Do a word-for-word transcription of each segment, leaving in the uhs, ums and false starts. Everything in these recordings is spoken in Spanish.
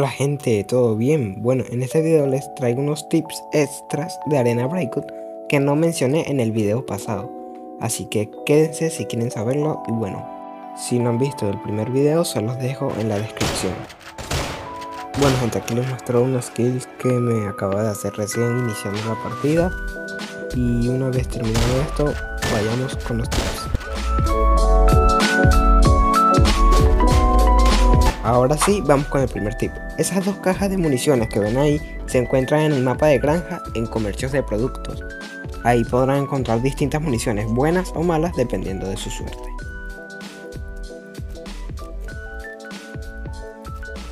Hola gente, ¿todo bien? Bueno, en este video les traigo unos tips extras de Arena Breakout que no mencioné en el video pasado, así que quédense si quieren saberlo. Y bueno, si no han visto el primer video se los dejo en la descripción. Bueno gente, aquí les muestro unos skills que me acaba de hacer recién iniciando la partida, y una vez terminado esto vayamos con los tips. Ahora sí, vamos con el primer tip. Esas dos cajas de municiones que ven ahí se encuentran en el mapa de granja en comercios de productos. Ahí podrán encontrar distintas municiones, buenas o malas, dependiendo de su suerte.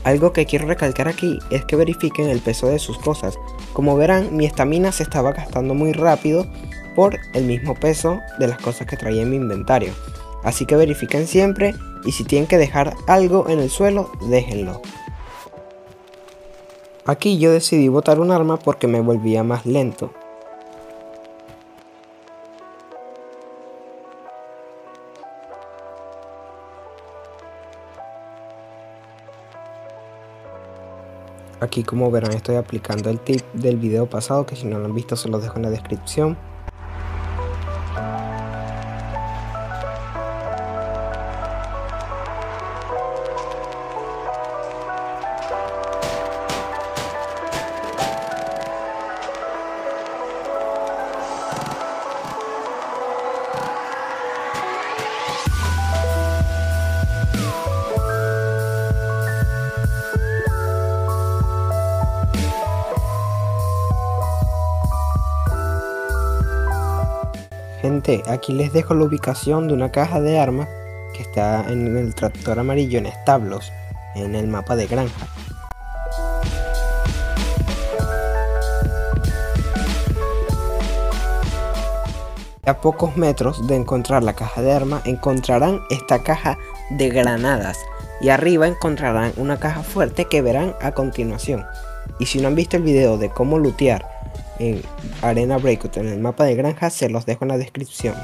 Algo que quiero recalcar aquí es que verifiquen el peso de sus cosas. Como verán, mi estamina se estaba gastando muy rápido por el mismo peso de las cosas que traía en mi inventario. Así que verifiquen siempre, y si tienen que dejar algo en el suelo, déjenlo. Aquí yo decidí botar un arma porque me volvía más lento. Aquí, como verán, estoy aplicando el tip del video pasado, que si no lo han visto se los dejo en la descripción. Gente, aquí les dejo la ubicación de una caja de armas que está en el tractor amarillo en establos, en el mapa de granja. A pocos metros de encontrar la caja de armas encontrarán esta caja de granadas, y arriba encontrarán una caja fuerte que verán a continuación. Y si no han visto el video de cómo lootear en Arena Breakout en el mapa de granja, se los dejo en la descripción.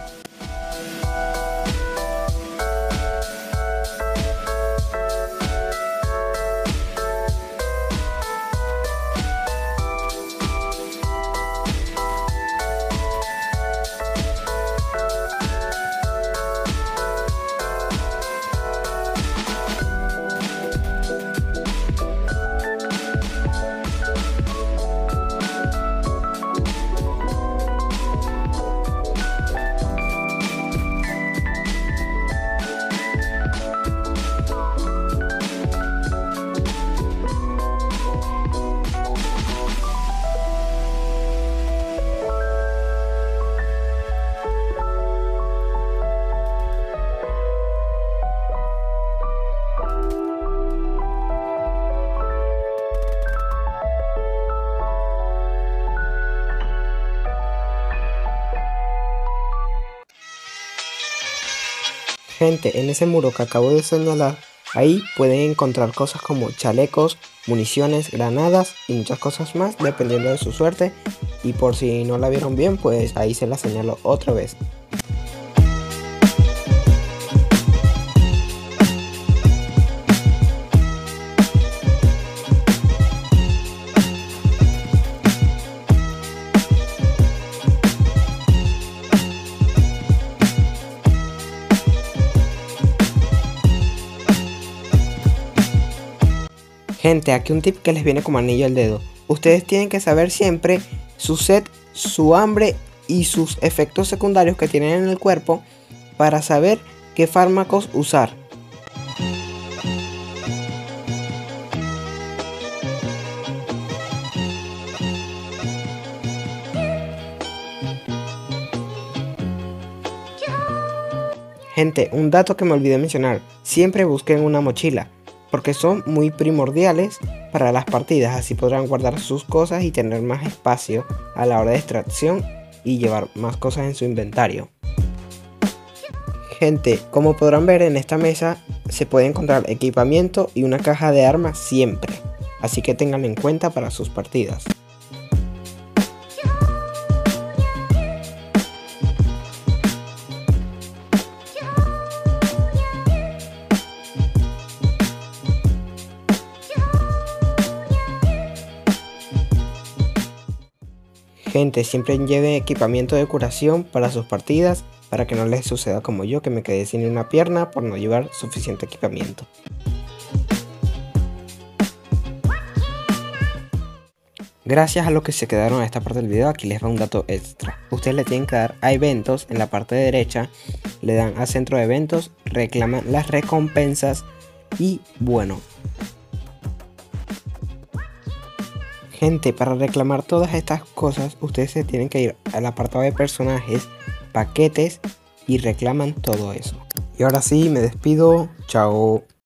Gente, en ese muro que acabo de señalar, ahí pueden encontrar cosas como chalecos, municiones, granadas y muchas cosas más, dependiendo de su suerte. Y por si no la vieron bien, pues ahí se la señalo otra vez. Gente, aquí un tip que les viene como anillo al dedo. Ustedes tienen que saber siempre su set, su hambre y sus efectos secundarios que tienen en el cuerpo para saber qué fármacos usar. Gente, un dato que me olvidé mencionar: siempre busquen una mochila, porque son muy primordiales para las partidas, así podrán guardar sus cosas y tener más espacio a la hora de extracción y llevar más cosas en su inventario. Gente, como podrán ver, en esta mesa se puede encontrar equipamiento y una caja de armas siempre, así que tenganlo en cuenta para sus partidas. gente siempre lleven equipamiento de curación para sus partidas, para que no les suceda como yo, que me quedé sin una pierna por no llevar suficiente equipamiento. Gracias a los que se quedaron a esta parte del video, aquí les va un dato extra. Ustedes le tienen que dar a eventos, en la parte derecha, le dan a centro de eventos, reclaman las recompensas y bueno. Gente, para reclamar todas estas cosas, ustedes se tienen que ir al apartado de personajes, paquetes y reclaman todo eso. Y ahora sí, me despido. Chao.